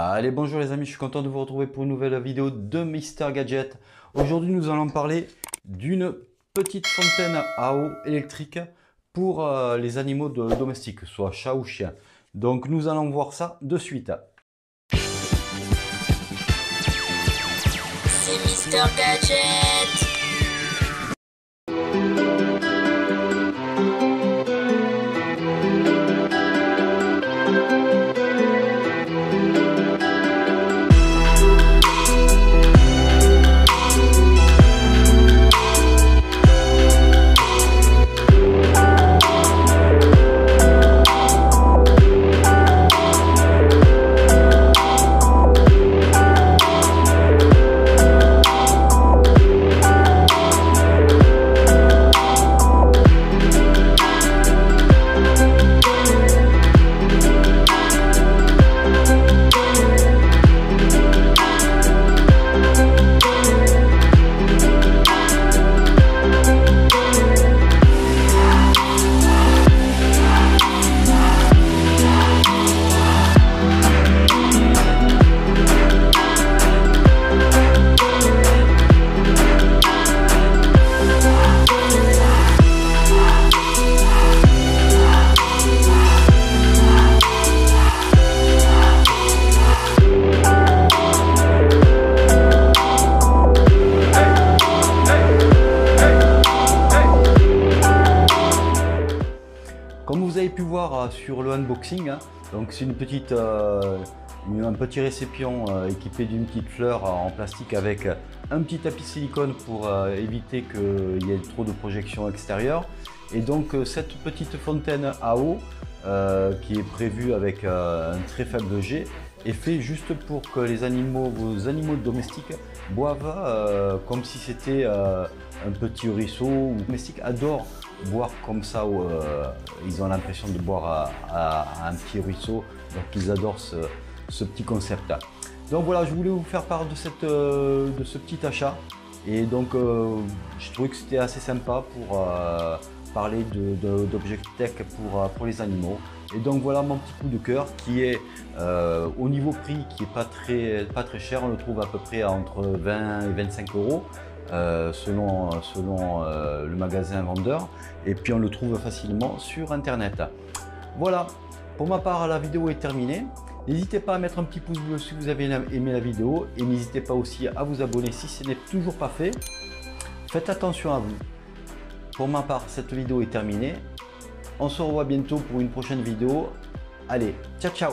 Allez, bonjour les amis, je suis content de vous retrouver pour une nouvelle vidéo de Mister Gadget. Aujourd'hui, nous allons parler d'une petite fontaine à eau électrique pour les animaux domestiques, soit chat ou chien. Donc, nous allons voir ça de suite. C'est Mister Gadget. Comme vous avez pu voir sur le unboxing, hein, donc c'est un petit récipient équipé d'une petite fleur en plastique avec un petit tapis silicone pour éviter qu'il y ait trop de projections extérieures. Et donc cette petite fontaine à eau qui est prévue avec un très faible jet est fait juste pour que les animaux, vos animaux domestiques boivent comme si c'était un petit ruisseau. Les domestiques adorent boire comme ça, ils ont l'impression de boire à un petit ruisseau, donc ils adorent ce petit concept. Donc voilà, je voulais vous faire part de ce petit achat et donc je trouvais que c'était assez sympa pour parler d'objets tech pour les animaux. Et donc voilà mon petit coup de cœur qui est au niveau prix qui est pas très cher, on le trouve à peu près à entre 20 et 25 euros. Selon le magasin vendeur, et puis on le trouve facilement sur internet. Voilà, pour ma part la vidéo est terminée. N'hésitez pas à mettre un petit pouce bleu si vous avez aimé la vidéo et n'hésitez pas aussi à vous abonner si ce n'est toujours pas fait. Faites attention à vous. Pour ma part cette vidéo est terminée. On se revoit bientôt pour une prochaine vidéo. Allez, ciao ciao.